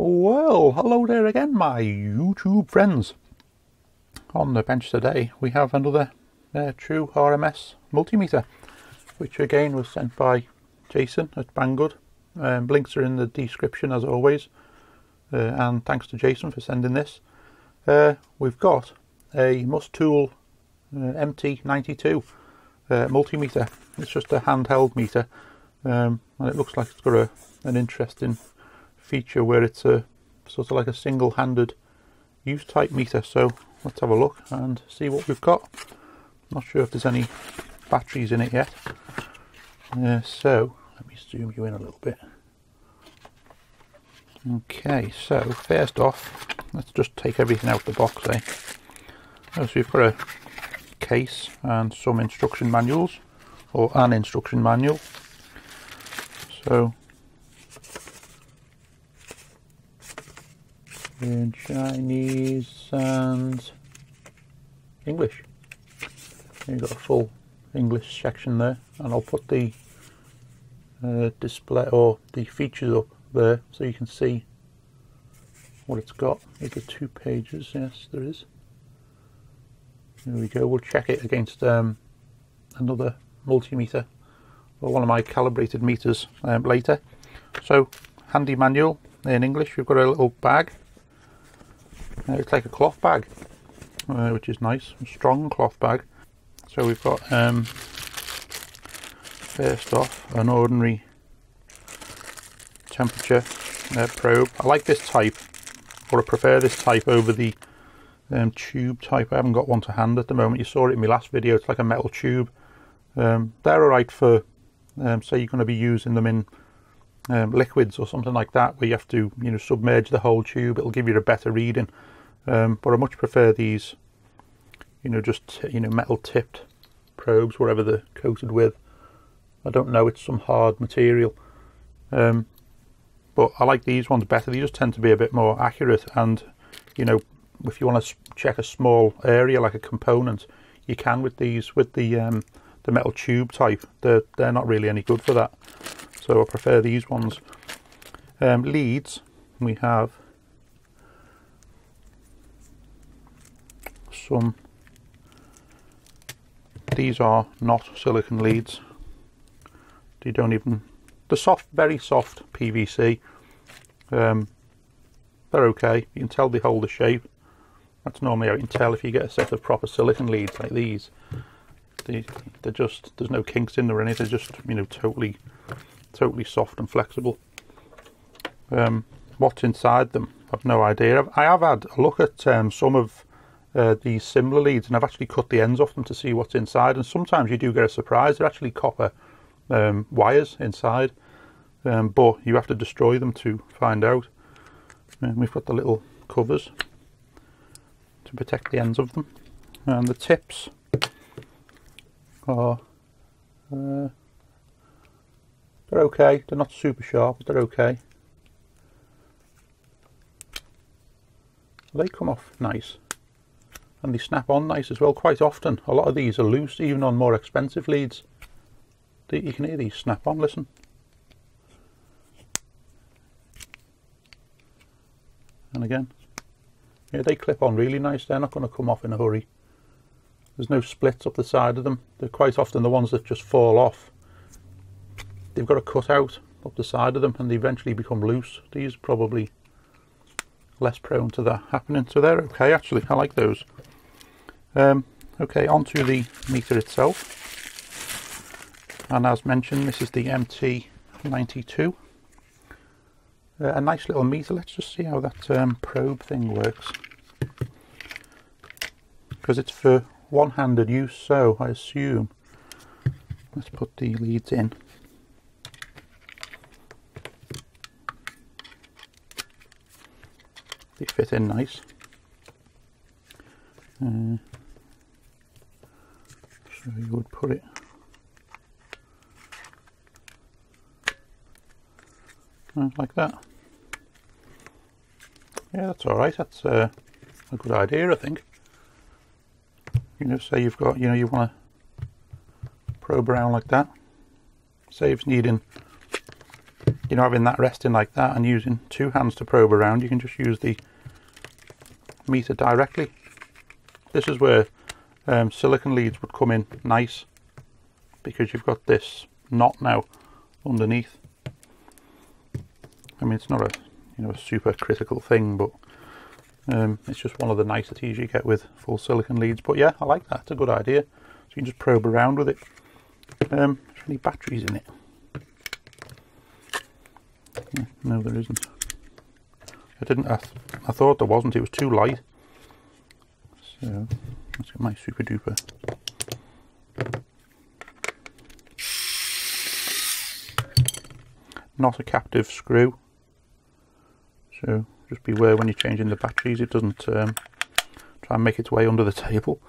Well, hello there again, my YouTube friends. On the bench today we have another true RMS multimeter, which again was sent by Jason at Banggood. Links are in the description as always, and thanks to Jason for sending this. We've got a Mustool MT92 multimeter. It's just a handheld meter, and it looks like it's got an interesting feature where it's a sort of like a single-handed use type meter. So let's have a look and see what we've got. Not sure if there's any batteries in it yet, so let me zoom you in a little bit. Okay, so first off, let's just take everything out of the box, eh? So we've got a case and some instruction manuals, or an instruction manual. So in Chinese and English. You've got a full English section there, and I'll put the display or the features up there so you can see what it's got. Is there 2 pages? Yes, there is. There we go. We'll check it against another multimeter or one of my calibrated meters later. So, handy manual in English. We've got a little bag. It's like a cloth bag, which is nice, a strong cloth bag. So we've got, first off, an ordinary temperature probe. I like this type, or I prefer this type over the tube type. I haven't got one to hand at the moment. You saw it in my last video. It's like a metal tube. They're alright for, say you're going to be using them in liquids or something like that, where you have to, you know, submerge the whole tube. It'll give you a better reading. But I much prefer these, you know, just, you know, metal tipped probes, whatever they're coated with. I don't know, it's some hard material. But I like these ones better. They just tend to be a bit more accurate, and, you know, if you want to check a small area like a component, you can with these. With the metal tube type, they're not really any good for that, so I prefer these ones. Leads, we have some. These are not silicon leads. They don't even, they're soft, very soft PVC. They're okay. You can tell they hold the shape. That's normally how you can tell if you get a set of proper silicon leads like these. They're just, there's no kinks in there or anything. They're just, you know, totally soft and flexible. What's inside them, I've no idea. I have had a look at some of these similar leads, and I've actually cut the ends off them to see what's inside, and sometimes you do get a surprise. They're actually copper wires inside, but you have to destroy them to find out. And we've got the little covers to protect the ends of them, and the tips are they're okay. They're not super sharp, but they're okay. They come off nice, and they snap on nice as well. Quite often, a lot of these are loose, even on more expensive leads. You can hear these snap on. Listen. And again, yeah, they clip on really nice. They're not going to come off in a hurry. There's no splits up the side of them. They're quite often the ones that just fall off. They've got a cut out up the side of them, and they eventually become loose. These are probably less prone to that happening, so they're okay actually. I like those. Okay, onto the meter itself. And as mentioned, this is the MT92. A nice little meter. Let's just see how that probe thing works, because it's for one-handed use, so I assume. Let's put the leads in. They fit in nice. So you would put it like that. Yeah, that's all right. That's a good idea, I think. You know, say you've got, you know, you want to probe around like that. Saves needing you know, having that resting like that and using two hands to probe around, you can just use the meter directly. This is where silicon leads would come in nice, because you've got this knot now underneath. I mean, it's not a, you know, a super critical thing, but it's just one of the niceties you get with full silicon leads. But yeah, I like that, it's a good idea. So you can just probe around with it. Is there any batteries in it? No, there isn't. I thought there wasn't, it was too light. So let's get my super duper. Not a captive screw, so just beware when you're changing the batteries it doesn't try and make its way under the table.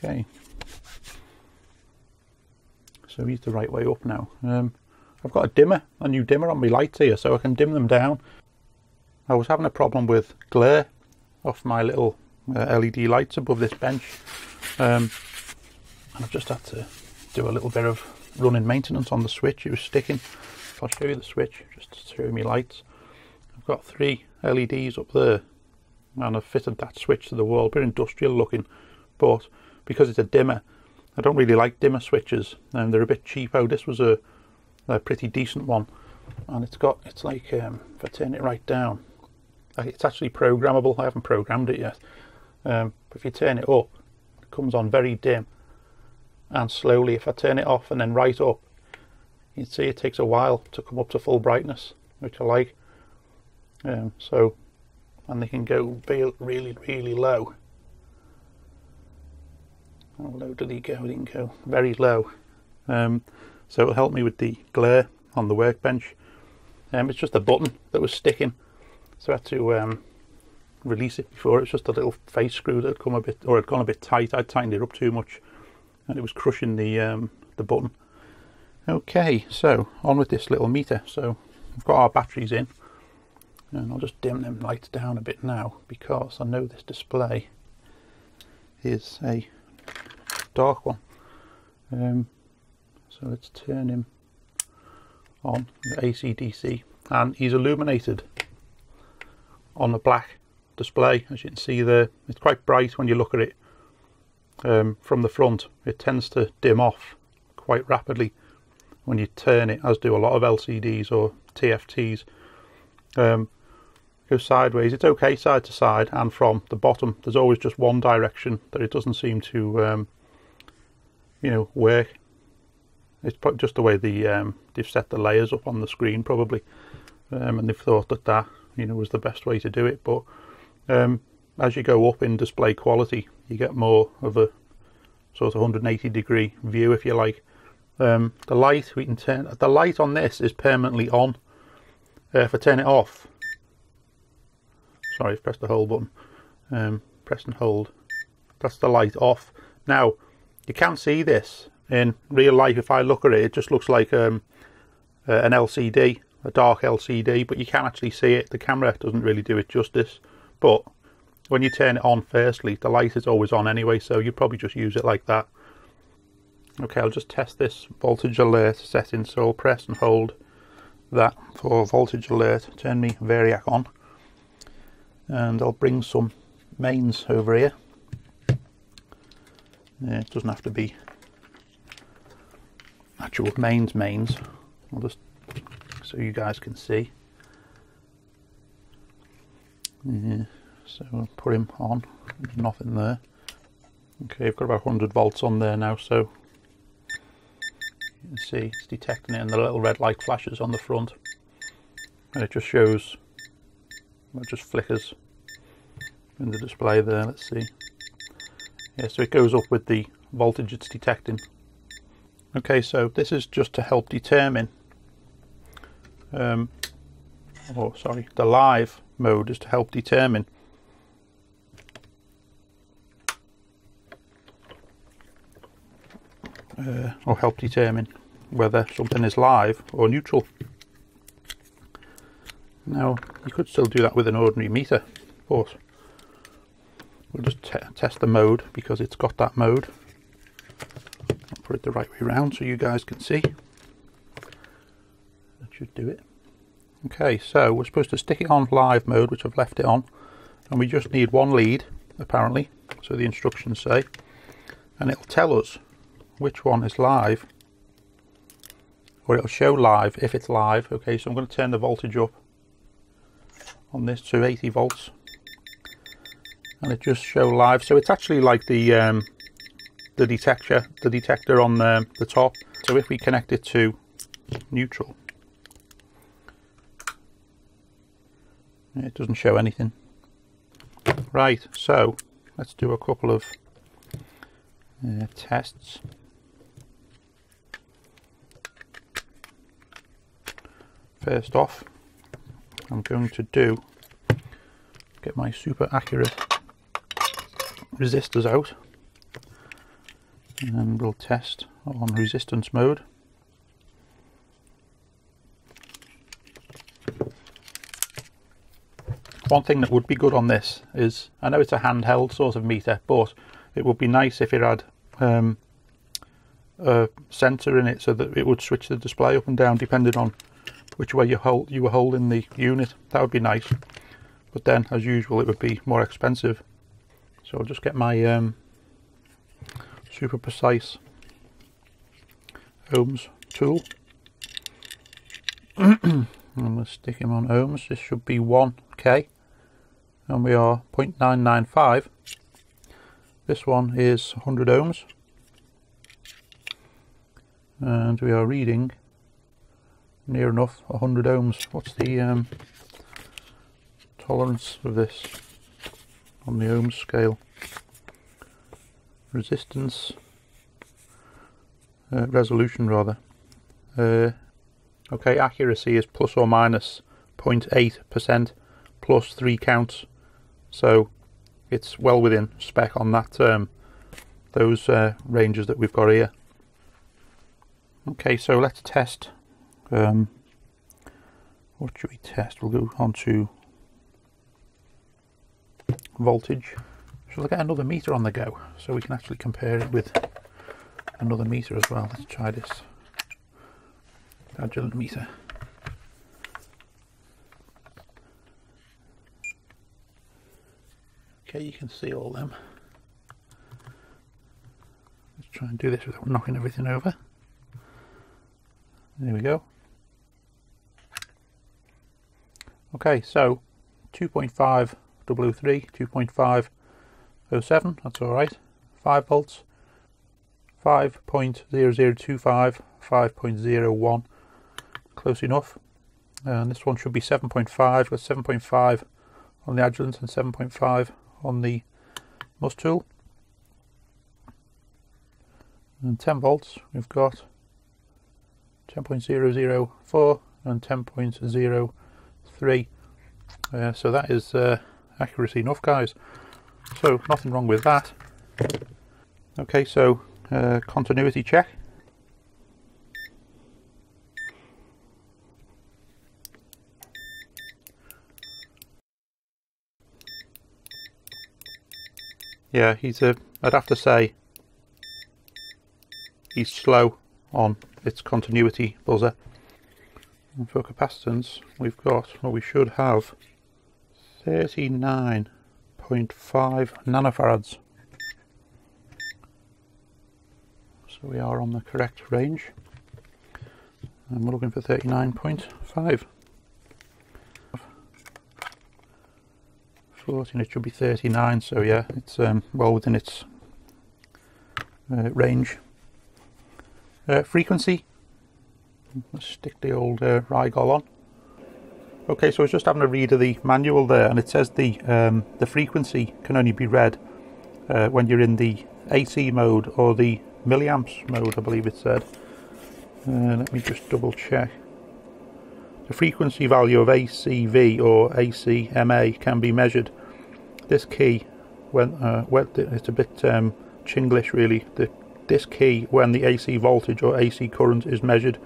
Okay, so he's the right way up now. I've got a dimmer, a new dimmer on my lights here, so I can dim them down. I was having a problem with glare off my little LED lights above this bench, and I've just had to do a little bit of running maintenance on the switch. It was sticking. I'll show you the switch, just to show you my lights. I've got 3 LEDs up there, and I've fitted that switch to the wall. Pretty industrial looking, but because it's a dimmer, I don't really like dimmer switches, and they're a bit cheapo. This was a pretty decent one, and it's got, it's like, if I turn it right down, it's actually programmable. I haven't programmed it yet, but if you turn it up, it comes on very dim and slowly. If I turn it off and then right up, you'd see it takes a while to come up to full brightness, which I like. So, and they can go really, really low. How low did he go? He can go very low. So it'll help me with the glare on the workbench. It's just a button that was sticking, so I had to release it before. It's just a little face screw that had come a bit, or had gone a bit tight. I tightened it up too much, and it was crushing the button. Okay, so on with this little meter. So I've got our batteries in, and I'll just dim them lights down a bit now, because I know this display is a dark one. So let's turn him on, the AC/DC, and he's illuminated on the black display, as you can see there. It's quite bright when you look at it from the front. It tends to dim off quite rapidly when you turn it, as do a lot of LCDs or TFTs. Go sideways, it's okay side to side, and from the bottom there's always just one direction that it doesn't seem to you know, work. It's just the way the they've set the layers up on the screen, probably, and they've thought that you know, was the best way to do it. But as you go up in display quality, you get more of a sort of 180-degree view, if you like. The light, we can turn the light on. This is permanently on. If I turn it off, sorry, I've pressed the hold button. Press and hold. That's the light off now. You can see this in real life. If I look at it, it just looks like an LCD, a dark LCD, but you can actually see it. The camera doesn't really do it justice, but when you turn it on firstly, the light is always on anyway, so you probably just use it like that. Okay, I'll just test this voltage alert setting, so I'll press and hold that for voltage alert, turn me variac on, and I'll bring some mains over here. It doesn't have to be actual mains. I'll just, so you guys can see. So I'll put him on. There's nothing there. Okay, I've got about 100 volts on there now, so you can see it's detecting it, and the little red light flashes on the front, and it just shows, it just flickers in the display there. Let's see. Yeah, so it goes up with the voltage it's detecting. Okay, so this is just to help determine, the live mode is to help determine or help determine whether something is live or neutral. Now, you could still do that with an ordinary meter, of course. We'll just test the mode because it's got that mode. I'll put it the right way around so you guys can see. That should do it. Okay, so we're supposed to stick it on live mode, which I've left it on, and we just need one lead, apparently, so the instructions say, and it'll tell us which one is live, or it'll show live if it's live. Okay, so I'm going to turn the voltage up on this to 80 volts, and it just show live. So it's actually like the detector on the top. So if we connect it to neutral, it doesn't show anything. Right, so let's do a couple of tests. First off, I'm going to get my super accurate resistors out, and we'll test on resistance mode. One thing that would be good on this is, I know it's a handheld sort of meter, but it would be nice if it had a sensor in it so that it would switch the display up and down depending on which way you were holding the unit. That would be nice, but then as usual it would be more expensive. So I'll just get my super precise ohms tool. I'm going to stick him on ohms. This should be 1K. And we are 0.995. This one is 100 ohms, and we are reading near enough 100 ohms. What's the tolerance of this on the ohms scale? Resistance, resolution rather. Okay, accuracy is plus or minus 0.8%, plus 3 counts. So it's well within spec on that those ranges that we've got here. Okay, so let's test. What should we test? We'll go on to voltage. Shall I get another meter on the go so we can actually compare it with another meter as well? Let's try this Agilent meter. Okay, you can see all them. Let's try and do this without knocking everything over. There we go. Okay, so 2.5 W3, 2.507, that's alright. 5 volts, 5.0025, 5.01, close enough. And this one should be 7.5, with 7.5 on the Agilent and 7.5 on the Mustool. And 10 volts, we've got 10.004 and 10.03. So that is accuracy enough, guys, so nothing wrong with that. Okay, so continuity check. Yeah, I'd have to say he's slow on its continuity buzzer. And for capacitance, we've got, or we should have, 39.5 nanofarads. So we are on the correct range, and we're looking for 39.5. 14, it should be 39, so yeah, it's well within its range. Frequency, let's stick the old Rigol on. Okay, so I was just having a read of the manual there, and it says the frequency can only be read when you're in the AC mode or the milliamps mode, I believe it said. Let me just double check. The frequency value of ACV or ACMA can be measured. This key, when it's a bit Chinglish really, the this key when the AC voltage or AC current is measured.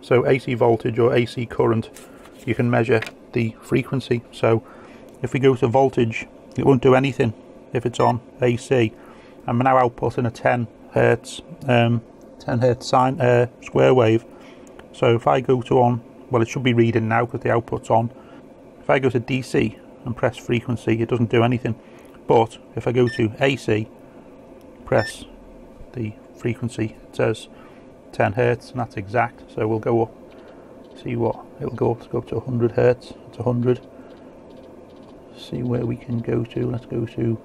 So AC voltage or AC current, you can measure the frequency. So if we go to voltage, it won't do anything if it's on AC. I'm now outputting a 10 hertz sine square wave. So if I go to on, well, it should be reading now because the output's on. If I go to DC and press frequency, it doesn't do anything. But if I go to AC, press the frequency, it says 10 hertz, and that's exact. So we'll go up, see what it'll go up. Let's go up to 100 hertz, it's 100. See where we can go to. Let's go to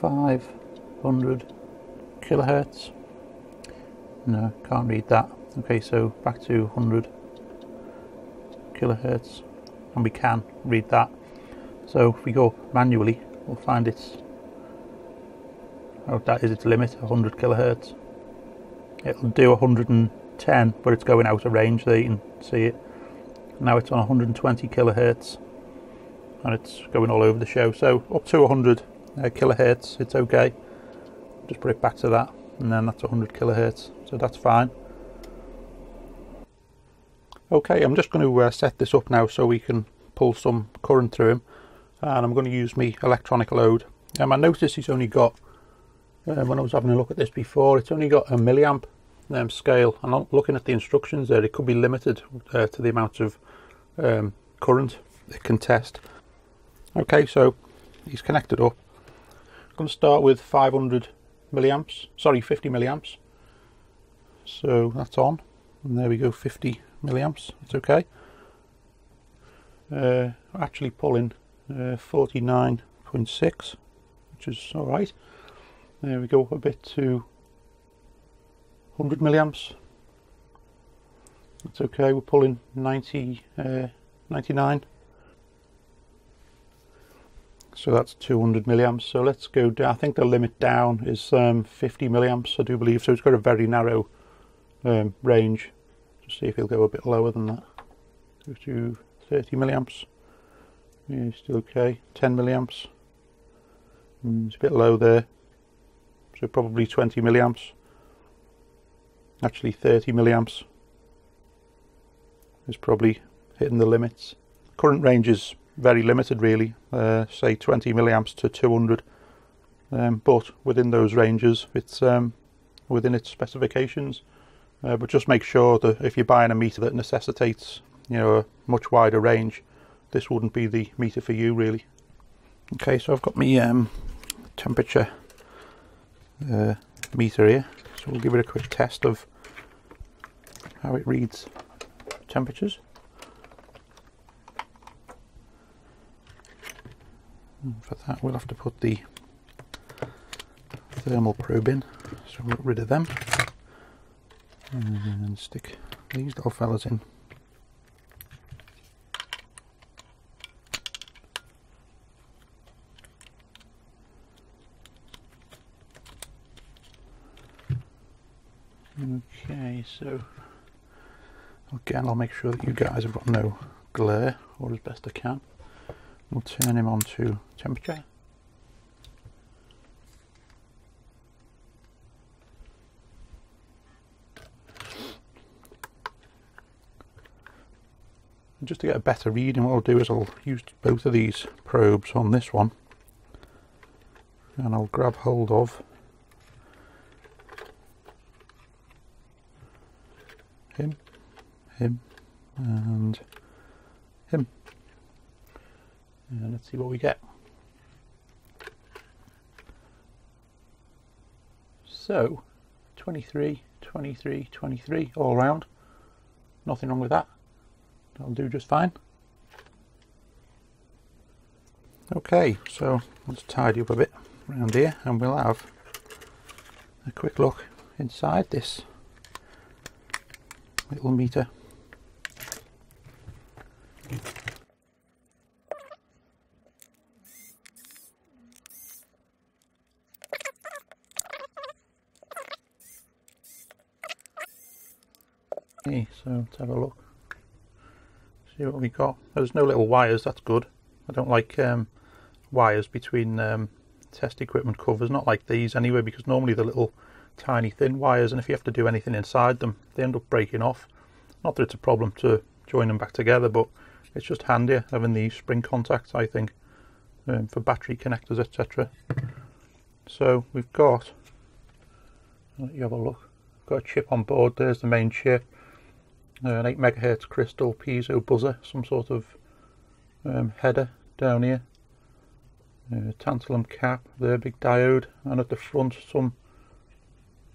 500 kilohertz. No, can't read that. Okay, so back to 100 kilohertz, and we can read that. So if we go manually, we'll find it's, oh, that is its limit, 100 kilohertz. It'll do 110, but it's going out of range there, you can see it. Now it's on 120 kilohertz, and it's going all over the show. So up to 100 kilohertz, it's okay. Just put it back to that, and then that's 100 kilohertz, so that's fine. Okay, I'm just going to set this up now so we can pull some current through him, and I'm going to use my electronic load. I noticed he's only got, when I was having a look at this before, it's only got a milliamp scale, and I'm looking at the instructions there, it could be limited to the amount of current it can test. Okay, so he's connected up. I'm going to start with 50 milliamps. So that's on, and there we go, 50 milliamps, it's okay. Actually pulling 49.6, which is all right. There we go, up a bit to 100 milliamps, that's okay. We're pulling 99, so that's 200 milliamps. So let's go down. I think the limit down is 50 milliamps, I do believe. So it's got a very narrow range. See if he'll go a bit lower than that. Go to 30 milliamps. Yeah, still okay. 10 milliamps. It's a bit low there. So probably 20 milliamps. Actually 30 milliamps is probably hitting the limits. Current range is very limited really. Say 20 milliamps to 200. But within those ranges, it's within its specifications. But just make sure that if you're buying a meter that necessitates, you know, a much wider range, this wouldn't be the meter for you really. Okay, so I've got my temperature meter here, so we'll give it a quick test of how it reads temperatures. And for that we'll have to put the thermal probe in, so we'll get rid of them. And then stick these little fellas in. Okay, so again I'll make sure that you guys have got no glare, or as best I can. We'll turn him on to temperature. Just to get a better reading, what I'll do is I'll use both of these probes on this one, and I'll grab hold of him, him, and him, and let's see what we get. So 23, 23, 23 all round, nothing wrong with that. That'll do just fine. Okay, so let's tidy up a bit around here, and we'll have a quick look inside this little meter. Okay, so let's have a look. See what we got. There's no little wires, that's good. I don't like wires between test equipment covers, not like these anyway, because normally the little tiny thin wires, and if you have to do anything inside them, they end up breaking off. Not that it's a problem to join them back together, but it's just handier having these spring contacts, I think, for battery connectors, etc. So we've got, let you have a look, we've got a chip on board. There's the main chip, an 8 MHz crystal piezo buzzer, some sort of header down here, tantalum cap there, big diode, and at the front some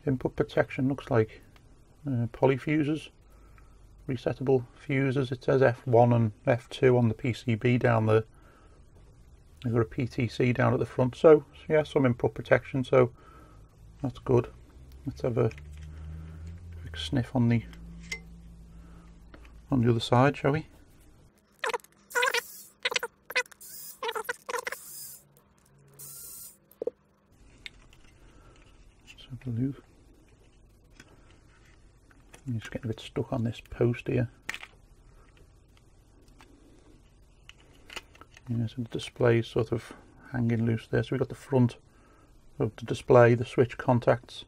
input protection, looks like polyfuses, resettable fuses. It says F1 and F2 on the PCB down there. There's a PTC down at the front, so yeah, some input protection, so that's good. Let's have a quick sniff on the other side, shall we? Loop. I'm just getting a bit stuck on this post here. Yeah, so the display is sort of hanging loose there. So we've got the front of the display, the switch contacts,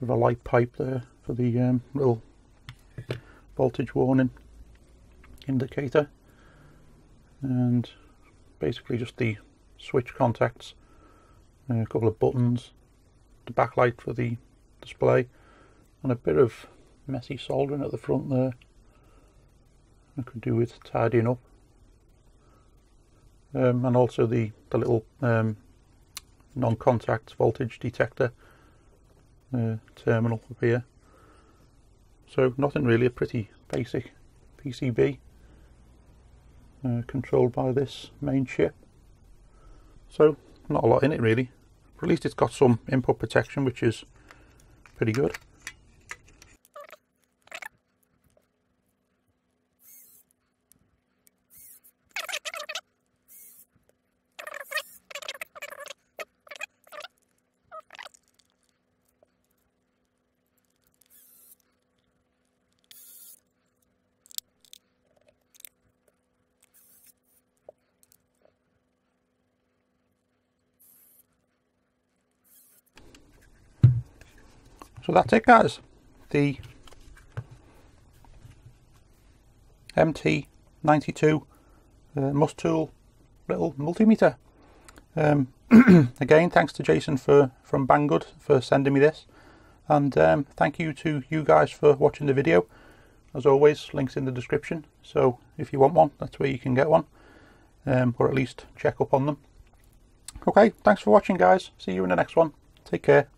with a light pipe there for the little voltage warning indicator, and basically just the switch contacts. A couple of buttons, the backlight for the display, and a bit of messy soldering at the front there. I could do with tidying up. And also the little non-contact voltage detector terminal up here. So nothing really, a pretty basic PCB controlled by this main chip. So not a lot in it really, but at least it's got some input protection, which is pretty good. So that's it, guys. The MT92 Mustool little multimeter. Again, thanks to Jason from Banggood for sending me this, and thank you to you guys for watching the video. As always, links in the description. So if you want one, that's where you can get one, or at least check up on them. Okay, thanks for watching, guys. See you in the next one. Take care.